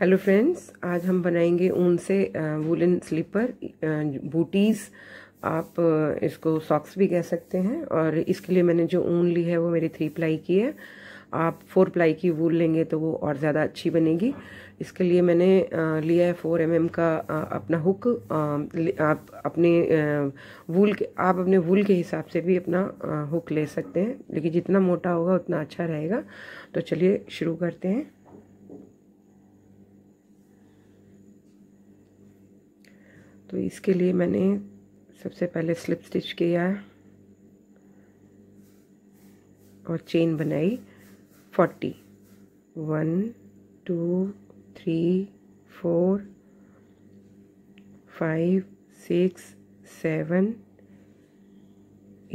Hello friends, आज हम बनाएंगे ऊन से वूलन स्लीपर बूटीज़, आप इसको सॉक्स भी कह सकते हैं। और इसके लिए मैंने जो ऊन ली है वो मेरी 3 प्लाई की है। आप 4 प्लाई की वूल लेंगे तो वो और ज़्यादा अच्छी बनेगी। इसके लिए मैंने लिया है 4 mm का अपना हुक। आप अपने वूल के हिसाब से भी अपना हुक ले सकते हैं, लेकिन जितना मोटा होगा उतना अच्छा रहेगा। तो चलिए शुरू करते हैं। तो इसके लिए मैंने सबसे पहले स्लिप स्टिच किया और चेन बनाई 40, 1 2 3 4 5 6 7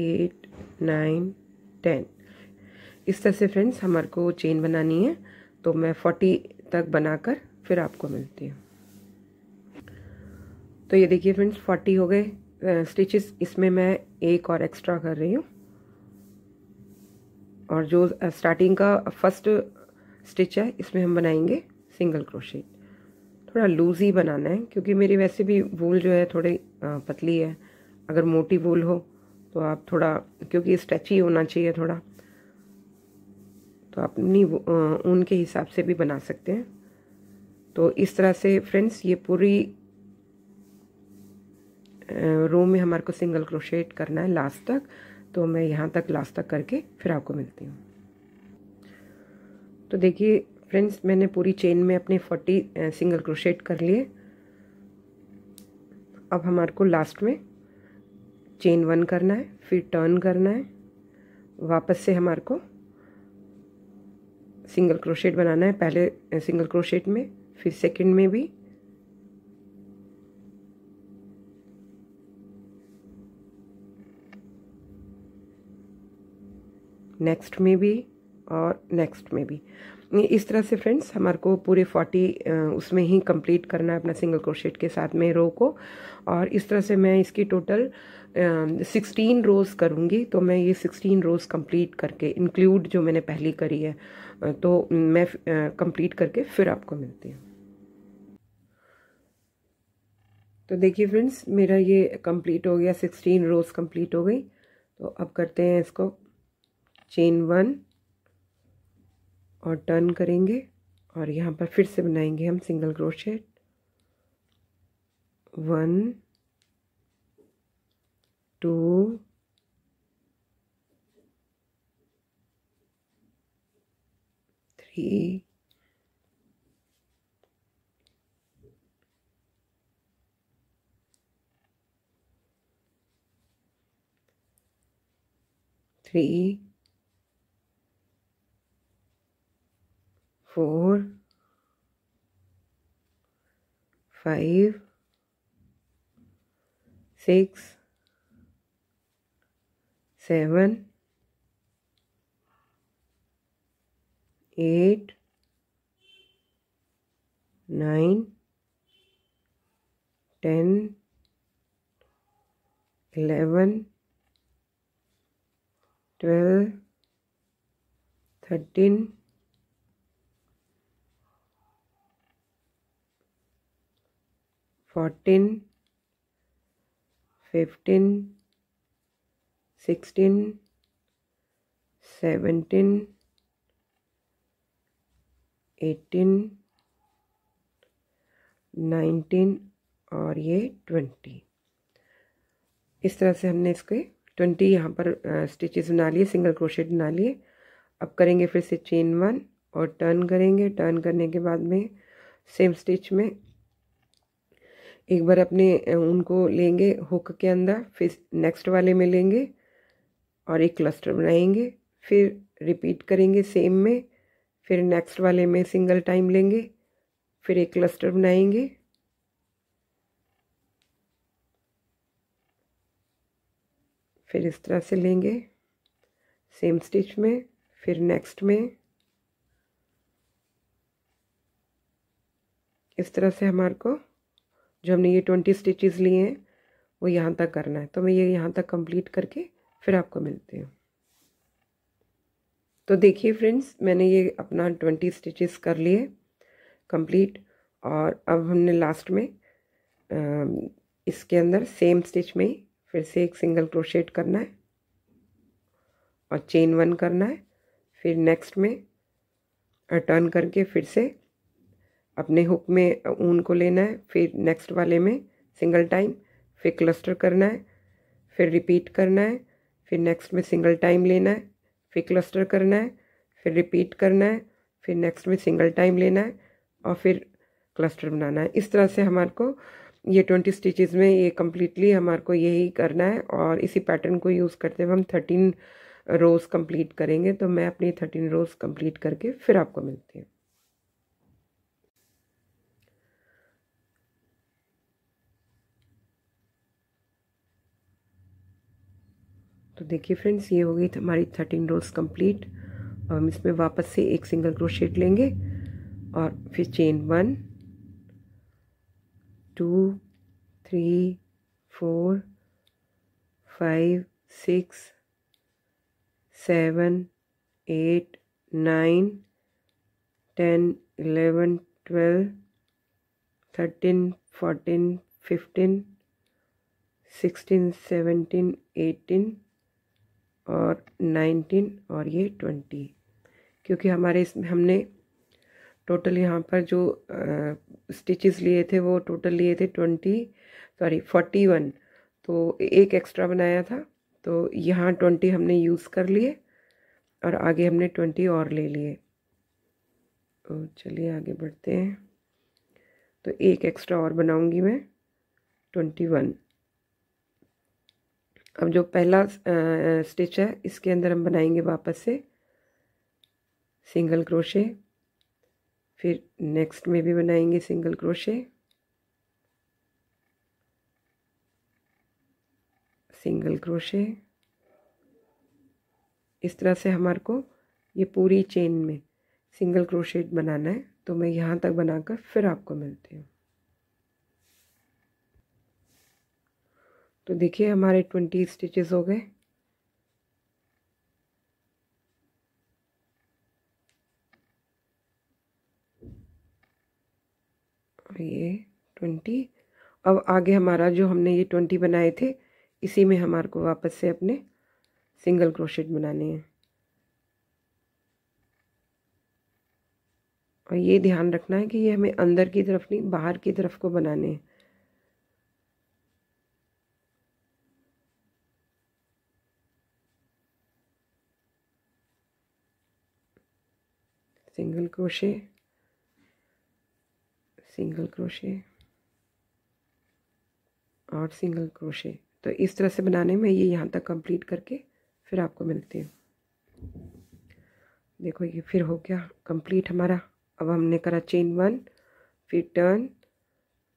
8 9 10। इस तरह से फ्रेंड्स हमारे को चेन बनानी है। तो मैं 40 तक बनाकर फिर आपको मिलती हूँ। तो ये देखिए फ्रेंड्स 40 हो गए स्टिचेस। इसमें मैं एक और एक्स्ट्रा कर रही हूँ। और जो स्टार्टिंग का फर्स्ट स्टिच है इसमें हम बनाएंगे सिंगल क्रोशेट। थोड़ा लूज ही बनाना है क्योंकि मेरी वैसे भी वूल जो है थोड़ी पतली है। अगर मोटी वूल हो तो आप थोड़ा, क्योंकि स्ट्रेची होना चाहिए थोड़ा, तो आप अपनी ऊन के हिसाब से भी बना सकते हैं। तो इस तरह से फ्रेंड्स ये पूरी रो में हमारे को सिंगल क्रोशेट करना है लास्ट तक। तो मैं यहाँ तक लास्ट तक करके फिर आपको मिलती हूँ। तो देखिए फ्रेंड्स मैंने पूरी चेन में अपने 40 सिंगल क्रोशेट कर लिए। अब हमारे को लास्ट में चेन 1 करना है, फिर टर्न करना है, वापस से हमारे को सिंगल क्रोशेट बनाना है। पहले सिंगल क्रोशेट में, फिर सेकंड में भी, नेक्स्ट में भी और नेक्स्ट में भी। इस तरह से फ्रेंड्स हमारे को पूरे 40 उसमें ही कंप्लीट करना है अपना सिंगल क्रोशेट के साथ में रो को। और इस तरह से मैं इसकी टोटल 16 रोज़ करूँगी। तो मैं ये 16 रोज़ कंप्लीट करके, इंक्लूड जो मैंने पहली करी है, तो मैं कंप्लीट करके फिर आपको मिलती हूँ। तो देखिए फ्रेंड्स मेरा ये कंप्लीट हो गया, 16 रोज़ कंप्लीट हो गई। तो अब करते हैं इसको चेन 1 और टर्न करेंगे और यहाँ पर फिर से बनाएंगे हम सिंगल क्रोशेट 3 4 5 6 7 8 9 10 11 12 13 14 15 16 17 18 19 और ये 20। इस तरह से हमने इसके 20 यहाँ पर स्टिचेस बना लिए, सिंगल क्रोशेट बना लिए। अब करेंगे फिर से चेन 1 और टर्न करेंगे। टर्न करने के बाद में सेम स्टिच में एक बार अपने ऊन को लेंगे हुक के अंदर, फिर नेक्स्ट वाले में लेंगे और एक क्लस्टर बनाएंगे, फिर रिपीट करेंगे सेम में, फिर नेक्स्ट वाले में सिंगल टाइम लेंगे, फिर एक क्लस्टर बनाएंगे, फिर इस तरह से लेंगे सेम स्टिच में, फिर नेक्स्ट में। इस तरह से हमारे को जो हमने ये 20 स्टिचेस लिए हैं वो यहाँ तक करना है। तो मैं ये यहाँ तक कंप्लीट करके फिर आपको मिलती हूँ। तो देखिए फ्रेंड्स मैंने ये अपना 20 स्टिचेस कर लिए कंप्लीट। और अब हमने लास्ट में इसके अंदर सेम स्टिच में ही फिर से एक सिंगल क्रोशेट करना है और चेन वन करना है, फिर नेक्स्ट में टर्न करके फिर से अपने हुक में ऊन को लेना है, फिर नेक्स्ट वाले में सिंगल टाइम, फिर क्लस्टर करना है, फिर रिपीट करना है, फिर नेक्स्ट में सिंगल टाइम लेना है, फिर क्लस्टर करना है, फिर रिपीट करना है, फिर नेक्स्ट में सिंगल टाइम लेना है और फिर क्लस्टर बनाना है। इस तरह से हमारे को ये 20 स्टिचेस में ये कम्प्लीटली हमारे को यही करना है और इसी पैटर्न को यूज़ करते हुए हम 13 रोज़ कंप्लीट करेंगे। तो मैं अपनी 13 रोज़ कंप्लीट करके फिर आपको मिलती हूँ। तो देखिए फ्रेंड्स, ये हो गई हमारी 13 रोज़ कंप्लीट। और हम इसमें वापस से एक सिंगल क्रोशेट लेंगे और फिर चेन 1 2 3 4 5 6 7 8 9 10 11 12 13 14 15 16 17 18 और 19 और ये 20, क्योंकि हमारे इसमें हमने टोटल यहाँ पर जो स्टिचेस लिए थे वो टोटल लिए थे 41, तो एक एक्स्ट्रा बनाया था, तो यहाँ 20 हमने यूज़ कर लिए और आगे हमने 20 और ले लिए। तो चलिए आगे बढ़ते हैं। तो एक एक्स्ट्रा और बनाऊँगी मैं 21। अब जो पहला स्टिच है इसके अंदर हम बनाएंगे वापस से सिंगल क्रोशे, फिर नेक्स्ट में भी बनाएंगे सिंगल क्रोशे, सिंगल क्रोशे। इस तरह से हमारे को ये पूरी चेन में सिंगल क्रोशेट बनाना है। तो मैं यहाँ तक बनाकर फिर आपको मिलती हूँ। तो देखिए हमारे 20 स्टिचेस हो गए। ये 20। अब आगे हमारा जो हमने ये 20 बनाए थे इसी में हमारे को वापस से अपने सिंगल क्रोशेट बनाने हैं। और ये ध्यान रखना है कि ये हमें अंदर की तरफ नहीं बाहर की तरफ को बनाने हैं। सिंगल क्रोशे, सिंगल क्रोशे और सिंगल क्रोशे। तो इस तरह से बनाने में ये यहाँ तक कंप्लीट करके फिर आपको मिलती हूँ। देखो ये फिर हो गया कंप्लीट हमारा। अब हमने करा चेन 1, फिर टर्न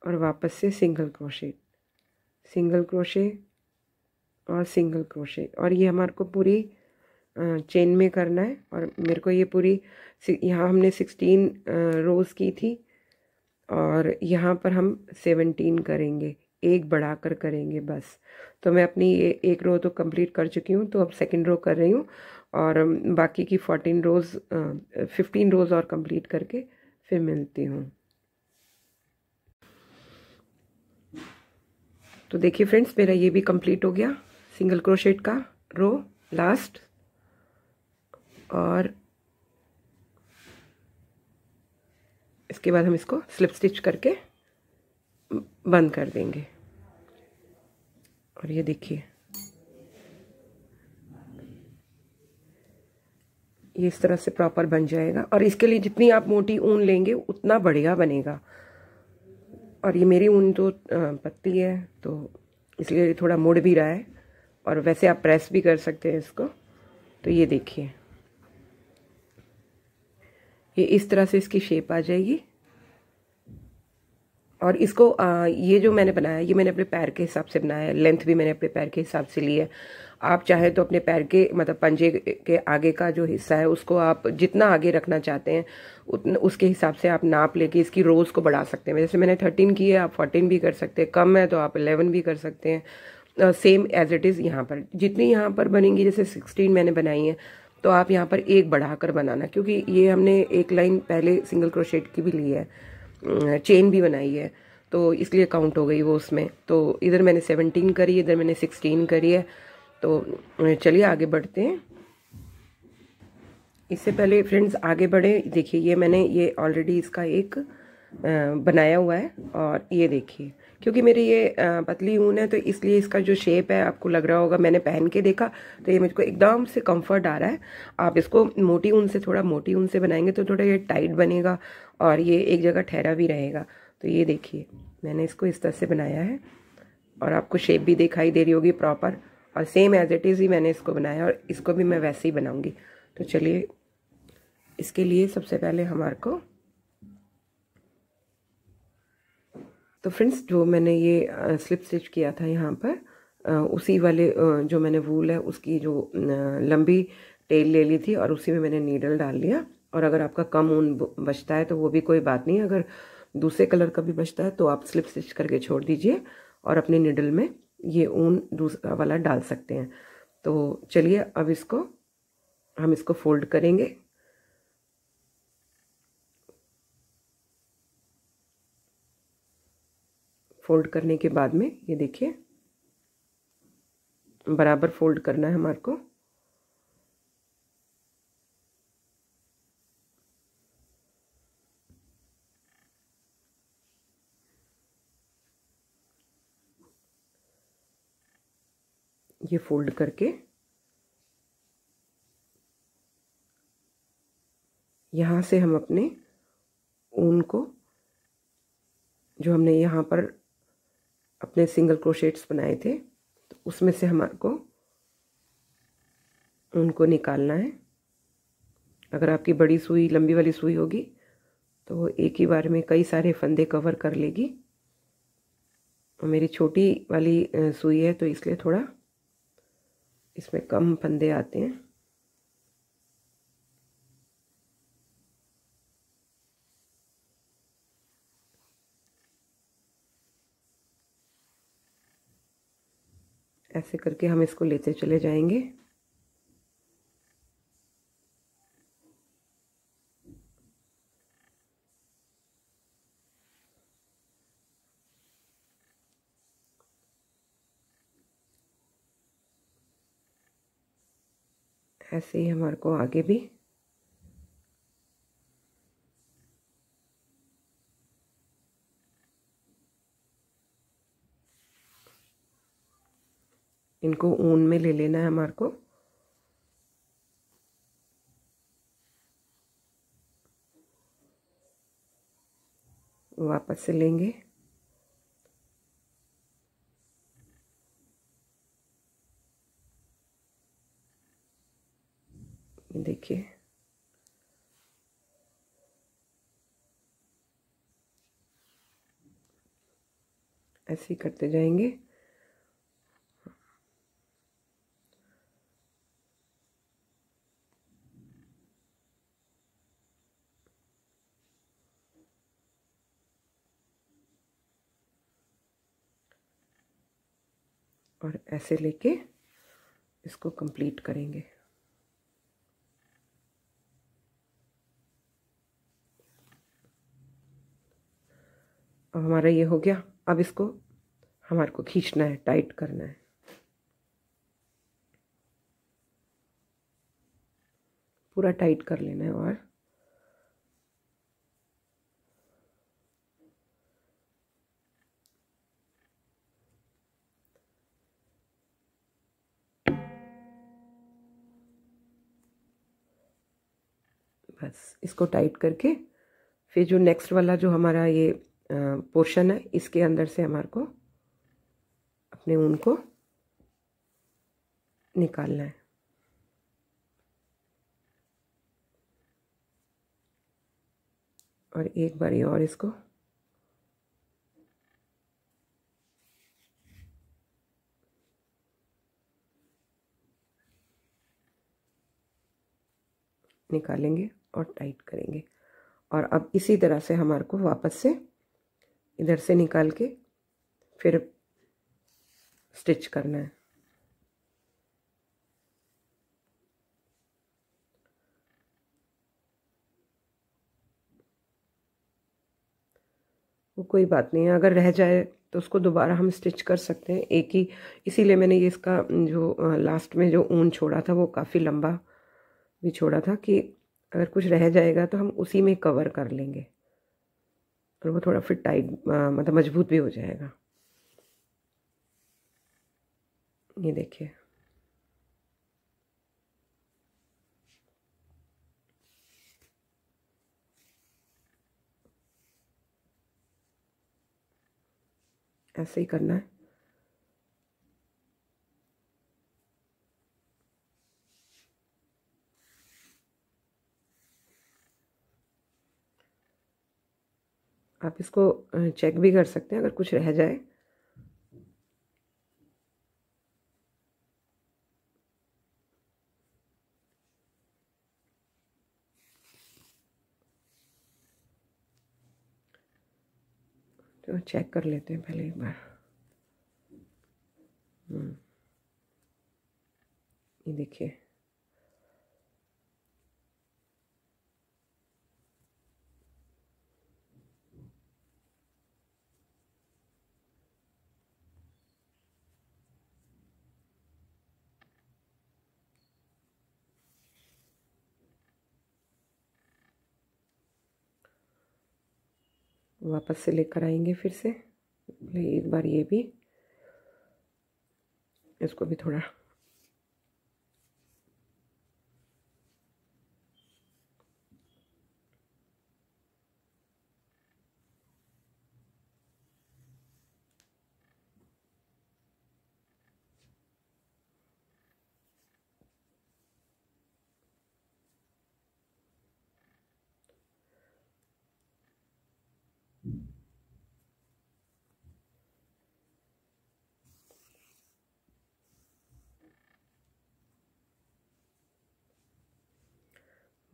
और वापस से सिंगल क्रोशे, सिंगल क्रोशे और सिंगल क्रोशे। और ये हमारे को पूरी चेन में करना है। और मेरे को ये पूरी यहाँ हमने 16 रोज़ की थी और यहाँ पर हम 17 करेंगे, एक बढ़ा कर करेंगे बस। तो मैं अपनी ये एक रो तो कंप्लीट कर चुकी हूँ, तो अब सेकंड रो कर रही हूँ और बाकी की 14 रोज़ 15 रोज़ और कंप्लीट करके फिर मिलती हूँ। तो देखिए फ्रेंड्स, मेरा ये भी कंप्लीट हो गया सिंगल क्रोशेट का रो लास्ट। और इसके बाद हम इसको स्लिप स्टिच करके बंद कर देंगे। और ये देखिए ये इस तरह से प्रॉपर बन जाएगा। और इसके लिए जितनी आप मोटी ऊन लेंगे उतना बढ़िया बनेगा। और ये मेरी ऊन तो पतली है, तो इसलिए थोड़ा मुड़ भी रहा है। और वैसे आप प्रेस भी कर सकते हैं इसको। तो ये देखिए ये इस तरह से इसकी शेप आ जाएगी। और इसको ये जो मैंने बनाया ये मैंने अपने पैर के हिसाब से बनाया है, लेंथ भी मैंने अपने पैर के हिसाब से ली है। आप चाहे तो अपने पैर के मतलब पंजे के आगे का जो हिस्सा है उसको आप जितना आगे रखना चाहते हैं उतना उसके हिसाब से आप नाप लेके इसकी रोज़ को बढ़ा सकते हैं। जैसे मैंने 13 की है, आप 14 भी कर सकते हैं, कम है तो आप 11 भी कर सकते हैं। सेम एज इट इज़ यहाँ पर जितनी यहाँ पर बनेंगी, जैसे 16 मैंने बनाई है, तो आप यहाँ पर एक बढ़ाकर बनाना, क्योंकि ये हमने एक लाइन पहले सिंगल क्रोशेट की भी ली है। चेन भी बनाई है तो इसलिए काउंट हो गई वो उसमें। तो इधर मैंने 17 करी, इधर मैंने 16 करी है। तो चलिए आगे बढ़ते हैं। इससे पहले फ्रेंड्स आगे बढ़े, देखिए ये मैंने ये ऑलरेडी इसका एक बनाया हुआ है। और ये देखिए क्योंकि मेरी ये पतली ऊन है तो इसलिए इसका जो शेप है आपको लग रहा होगा, मैंने पहन के देखा तो ये मुझको एकदम से कंफर्ट आ रहा है। आप इसको मोटी ऊन से, थोड़ा मोटी ऊन से बनाएंगे तो थोड़ा ये टाइट बनेगा और ये एक जगह ठहरा भी रहेगा। तो ये देखिए मैंने इसको इस तरह से बनाया है और आपको शेप भी दिखाई दे रही होगी प्रॉपर, और सेम एज इट इज़ ही मैंने इसको बनाया और इसको भी मैं वैसे ही बनाऊँगी। तो चलिए इसके लिए सबसे पहले हमारे को, तो फ्रेंड्स जो मैंने ये स्लिप स्टिच किया था यहाँ पर उसी वाले जो मैंने वूल है उसकी जो लंबी टेल ले ली थी और उसी में मैंने नीडल डाल लिया। और अगर आपका कम ऊन बचता है तो वो भी कोई बात नहीं, अगर दूसरे कलर का भी बचता है तो आप स्लिप स्टिच करके छोड़ दीजिए और अपने नीडल में ये ऊन दूसरा वाला डाल सकते हैं। तो चलिए अब इसको हम इसको फोल्ड करेंगे। फोल्ड करने के बाद में ये देखिए बराबर फोल्ड करना है हमारे को। ये फोल्ड करके यहाँ से हम अपने ऊन को जो हमने यहाँ पर अपने सिंगल क्रोशेट्स बनाए थे तो उसमें से हमारे को उनको निकालना है। अगर आपकी बड़ी सुई, लंबी वाली सुई होगी तो वो एक ही बार में कई सारे फंदे कवर कर लेगी, और मेरी छोटी वाली सुई है तो इसलिए थोड़ा इसमें कम फंदे आते हैं। ऐसे करके हम इसको लेते चले जाएंगे। ऐसे ही हमारे को आगे भी इनको ऊन में ले लेना है हमारे को। वापस से लेंगे, देखिए ऐसे ही करते जाएंगे। और ऐसे लेके इसको कंप्लीट करेंगे। अब हमारा ये हो गया। अब इसको हमारे को खींचना है, टाइट करना है। पूरा टाइट कर लेना है और बस इसको टाइट करके फिर जो नेक्स्ट वाला जो हमारा ये पोर्शन है इसके अंदर से हमारे को अपने ऊन को निकालना है। और एक बारी और इसको निकालेंगे और टाइट करेंगे। और अब इसी तरह से हमारे को वापस से इधर से निकाल के फिर स्टिच करना है। वो कोई बात नहीं है, अगर रह जाए तो उसको दोबारा हम स्टिच कर सकते हैं एक ही। इसीलिए मैंने ये इसका जो लास्ट में जो ऊन छोड़ा था वो काफ़ी लंबा भी छोड़ा था कि अगर कुछ रह जाएगा तो हम उसी में कवर कर लेंगे और वो थोड़ा फिर टाइट मतलब मजबूत भी हो जाएगा। ये देखिए, ऐसे ही करना है। आप इसको चेक भी कर सकते हैं अगर कुछ रह जाए। तो चेक कर लेते हैं पहले एक बार। ये देखिए, वापस से लेकर आएंगे फिर से एक बार। ये भी, इसको भी थोड़ा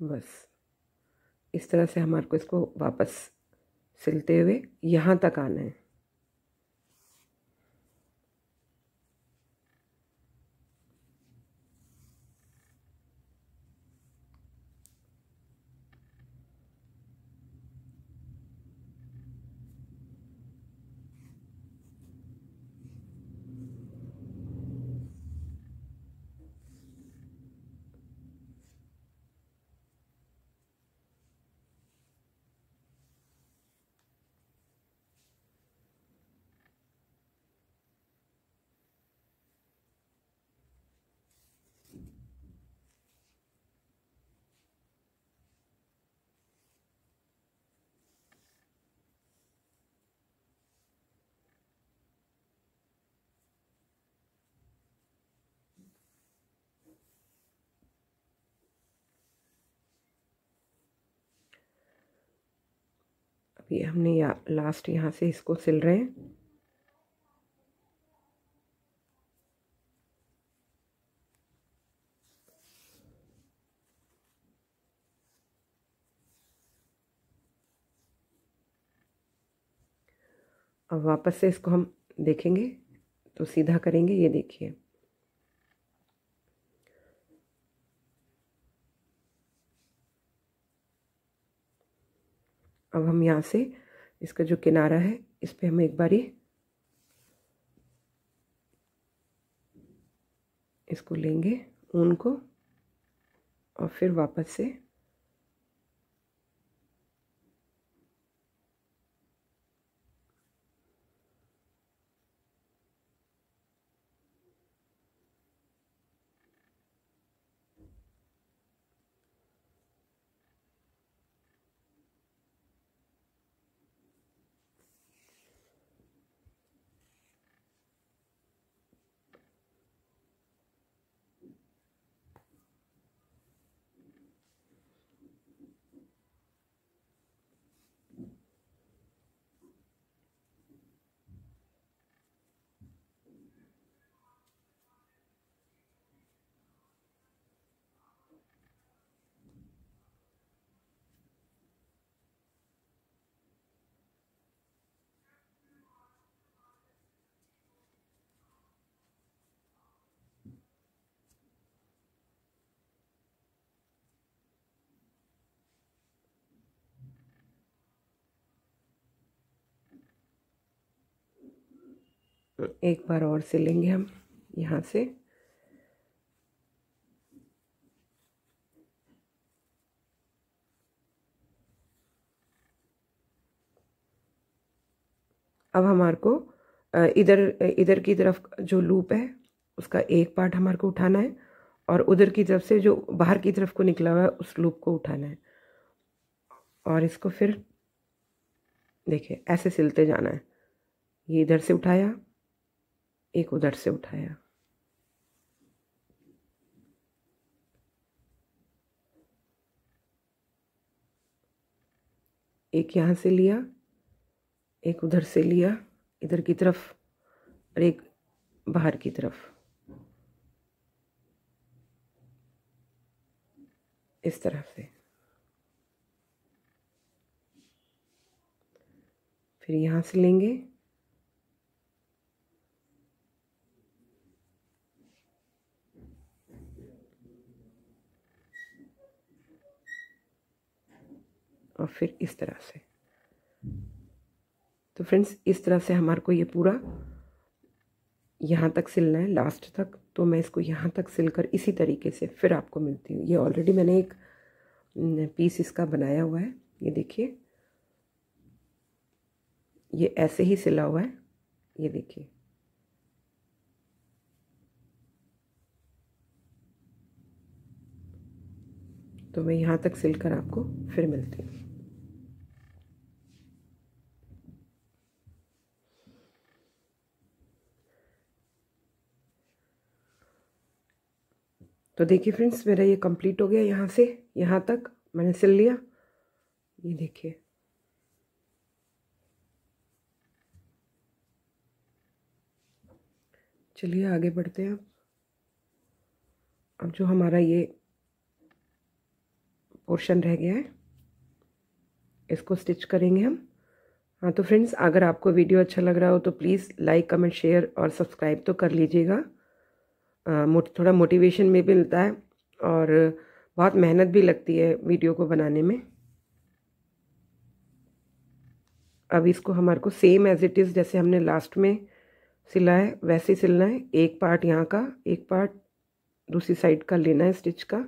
बस इस तरह से हमारे को इसको वापस सिलते हुए यहाँ तक आना है। ये हमने लास्ट यहाँ से इसको सिल रहे हैं। अब वापस से इसको हम देखेंगे तो सीधा करेंगे। ये देखिए, अब हम यहाँ से इसका जो किनारा है इस पे हम एक बारी इसको लेंगे ऊन को और फिर वापस से एक बार और सिलेंगे हम यहाँ से। अब हमारे को इधर की तरफ जो लूप है उसका एक पार्ट हमारे को उठाना है और उधर की तरफ से जो बाहर की तरफ को निकला हुआ है उस लूप को उठाना है और इसको फिर देखिए ऐसे सिलते जाना है। ये इधर से उठाया, एक उधर से उठाया। एक यहाँ से लिया, एक उधर से लिया इधर की तरफ और एक बाहर की तरफ। इस तरह से फिर यहाँ से लेंगे और फिर इस तरह से। तो फ्रेंड्स इस तरह से हमारे को ये पूरा यहाँ तक सिलना है लास्ट तक। तो मैं इसको यहाँ तक सिलकर इसी तरीके से फिर आपको मिलती हूँ। ये ऑलरेडी मैंने एक पीस इसका बनाया हुआ है, ये देखिए ये ऐसे ही सिला हुआ है। ये देखिए तो मैं यहाँ तक सिलकर आपको फिर मिलती हूँ। तो देखिए फ्रेंड्स मेरा ये कंप्लीट हो गया, यहाँ से यहाँ तक मैंने सिल लिया। ये देखिए चलिए आगे बढ़ते हैं। अब जो हमारा ये पोर्शन रह गया है इसको स्टिच करेंगे हम। हाँ तो फ्रेंड्स अगर आपको वीडियो अच्छा लग रहा हो तो प्लीज़ लाइक कमेंट शेयर और सब्सक्राइब तो कर लीजिएगा। थोड़ा मोटिवेशन में भी मिलता है और बहुत मेहनत भी लगती है वीडियो को बनाने में। अब इसको हमारे को सेम एज इट इज़ जैसे हमने लास्ट में सिला है वैसे सिलना है। एक पार्ट यहाँ का, एक पार्ट दूसरी साइड का लेना है स्टिच का।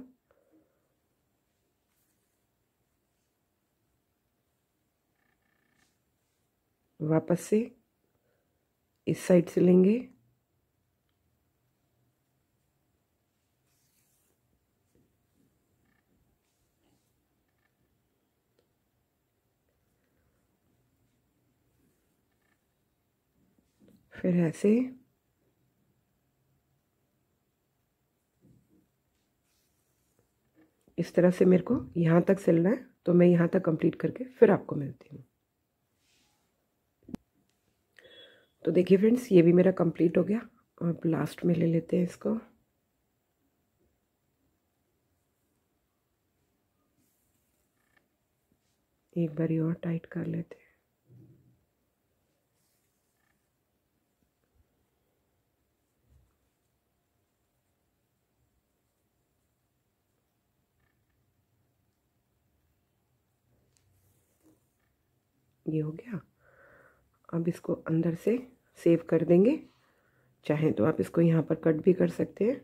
वापस से इस साइड से लेंगे, फिर ऐसे इस तरह से मेरे को यहाँ तक सिलना है। तो मैं यहाँ तक कंप्लीट करके फिर आपको मिलती हूँ। तो देखिए फ्रेंड्स ये भी मेरा कंप्लीट हो गया। अब लास्ट में ले लेते हैं इसको। एक बारी और टाइट कर लेते हैं। ये हो गया। अब इसको अंदर से सेव कर देंगे। चाहे तो आप इसको यहाँ पर कट भी कर सकते हैं।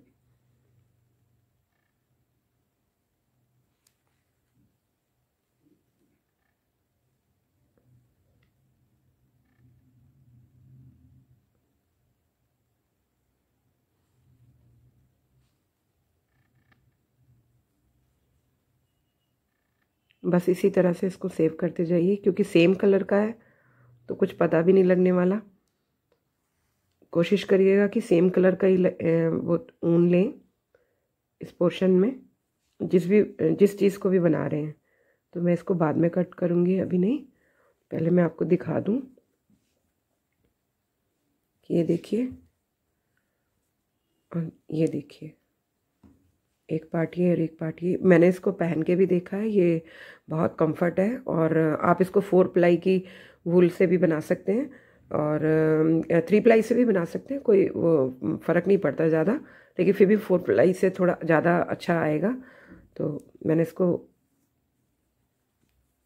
बस इसी तरह से इसको सेव करते जाइए क्योंकि सेम कलर का है तो कुछ पता भी नहीं लगने वाला। कोशिश करिएगा कि सेम कलर का ही वो ऊन लें इस पोर्शन में जिस चीज़ को भी बना रहे हैं। तो मैं इसको बाद में कट करूँगी, अभी नहीं। पहले मैं आपको दिखा दूँ कि ये देखिए और ये देखिए एक पार्ट ये और एक पार्ट ये। मैंने इसको पहन के भी देखा है, ये बहुत कंफर्ट है। और आप इसको 4 प्लाई की वूल से भी बना सकते हैं और 3 प्लाई से भी बना सकते हैं, कोई वो फ़र्क नहीं पड़ता ज़्यादा। लेकिन फिर भी 4 प्लाई से थोड़ा ज़्यादा अच्छा आएगा। तो मैंने इसको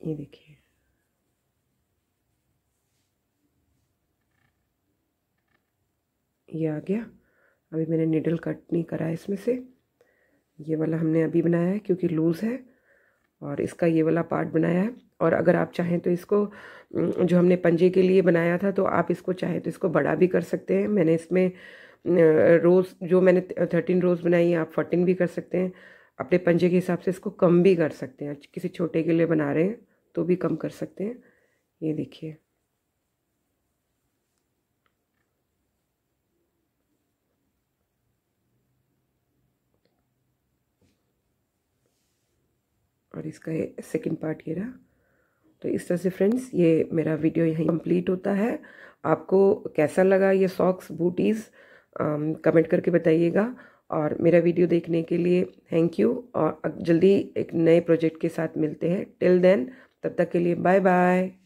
ये देखिए ये आ गया। अभी मैंने निडल कट नहीं करा इसमें से, ये वाला हमने अभी बनाया है क्योंकि लूज़ है और इसका ये वाला पार्ट बनाया है। और अगर आप चाहें तो इसको जो हमने पंजे के लिए बनाया था तो आप इसको चाहें तो इसको बड़ा भी कर सकते हैं। मैंने इसमें रोज़ जो मैंने 13 रोज़ बनाई है आप 14 भी कर सकते हैं, अपने पंजे के हिसाब से इसको कम भी कर सकते हैं। किसी छोटे के लिए बना रहे हैं तो भी कम कर सकते हैं। ये देखिए और इसका सेकंड पार्ट ये रहा। तो इस तरह से फ्रेंड्स ये मेरा वीडियो यहीं कंप्लीट होता है। आपको कैसा लगा ये सॉक्स बूटीज़ कमेंट करके बताइएगा और मेरा वीडियो देखने के लिए थैंक यू। और जल्दी एक नए प्रोजेक्ट के साथ मिलते हैं। टिल देन तब तक के लिए बाय बाय।